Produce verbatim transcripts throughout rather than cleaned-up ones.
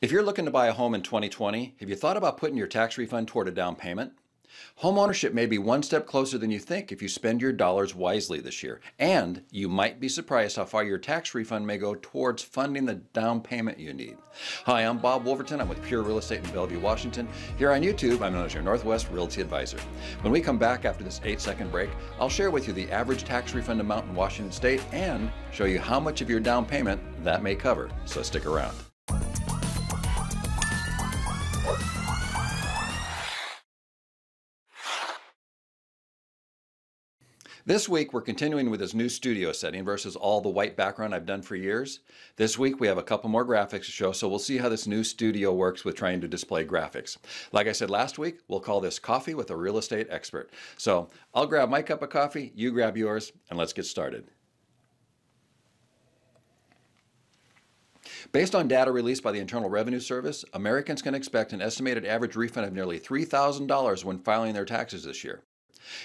If you're looking to buy a home in twenty twenty, have you thought about putting your tax refund toward a down payment? Homeownership may be one step closer than you think if you spend your dollars wisely this year. And you might be surprised how far your tax refund may go towards funding the down payment you need. Hi, I'm Bob Woolverton. I'm with Pure Real Estate in Bellevue, Washington. Here on YouTube, I'm known as your Northwest Realty Advisor. When we come back after this eight second break, I'll share with you the average tax refund amount in Washington State and show you how much of your down payment that may cover. So stick around. This week, we're continuing with this new studio setting versus all the white background I've done for years. This week, we have a couple more graphics to show, so we'll see how this new studio works with trying to display graphics. Like I said last week, we'll call this Coffee with a Real Estate Expert. So I'll grab my cup of coffee, you grab yours, and let's get started. Based on data released by the Internal Revenue Service, Americans can expect an estimated average refund of nearly three thousand dollars when filing their taxes this year.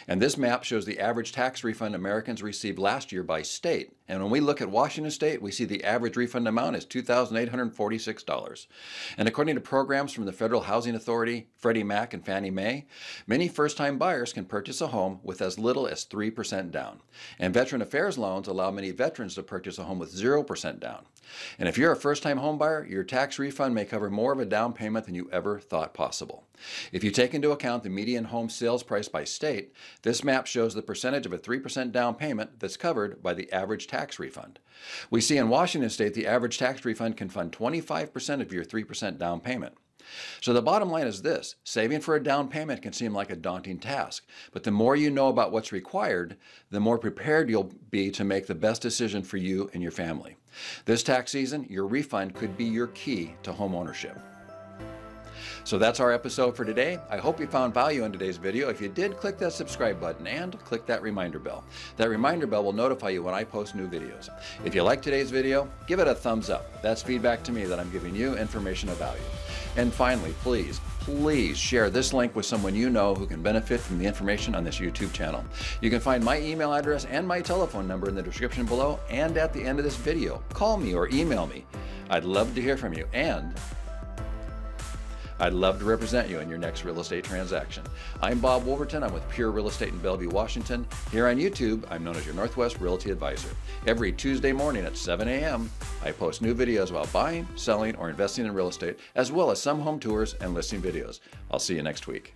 And this map shows the average tax refund Americans received last year by state. And when we look at Washington State, we see the average refund amount is two thousand eight hundred forty-six dollars. And according to programs from the Federal Housing Authority, Freddie Mac, and Fannie Mae, many first-time buyers can purchase a home with as little as three percent down. And Veteran Affairs loans allow many veterans to purchase a home with zero percent down. And if you're a first-time home buyer, your tax refund may cover more of a down payment than you ever thought possible. If you take into account the median home sales price by state, this map shows the percentage of a three percent down payment that's covered by the average tax refund. We see in Washington State the average tax refund can fund twenty-five percent of your three percent down payment. So the bottom line is this: saving for a down payment can seem like a daunting task, but the more you know about what's required, the more prepared you'll be to make the best decision for you and your family. This tax season, your refund could be your key to home ownership. So that's our episode for today. I hope you found value in today's video. If you did, click that subscribe button and click that reminder bell. That reminder bell will notify you when I post new videos. If you like today's video, give it a thumbs up. That's feedback to me that I'm giving you information of value. And finally, please, please share this link with someone you know who can benefit from the information on this YouTube channel. You can find my email address and my telephone number in the description below and at the end of this video. Call me or email me. I'd love to hear from you, and I'd love to represent you in your next real estate transaction. I'm Bob Woolverton. I'm with Pure Real Estate in Bellevue, Washington. Here on YouTube, I'm known as your Northwest Realty Advisor. Every Tuesday morning at seven A M, I post new videos about buying, selling, or investing in real estate, as well as some home tours and listing videos. I'll see you next week.